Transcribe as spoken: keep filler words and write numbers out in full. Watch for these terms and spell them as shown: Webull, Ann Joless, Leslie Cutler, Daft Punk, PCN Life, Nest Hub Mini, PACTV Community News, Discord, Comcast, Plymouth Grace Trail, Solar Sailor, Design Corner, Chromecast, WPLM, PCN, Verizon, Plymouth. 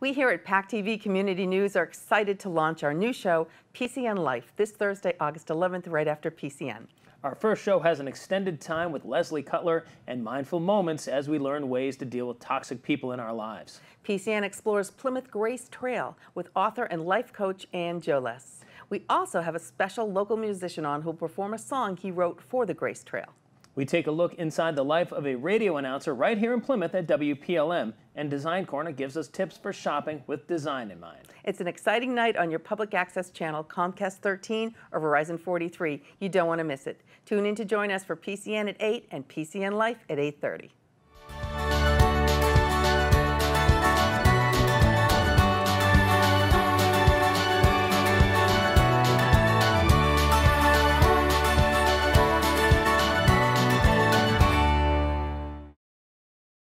We here at PAC T V Community News are excited to launch our new show, P C N Life, this Thursday, August eleventh, right after P C N. Our first show has an extended time with Leslie Cutler and mindful moments as we learn ways to deal with toxic people in our lives. P C N explores Plymouth Grace Trail with author and life coach Ann Joless. We also have a special local musician on who will perform a song he wrote for the Grace Trail. We take a look inside the life of a radio announcer right here in Plymouth at W P L M, and Design Corner gives us tips for shopping with design in mind. It's an exciting night on your public access channel, Comcast thirteen or Verizon forty-three. You don't want to miss it. Tune in to join us for P C N at eight and P C N Life at eight thirty.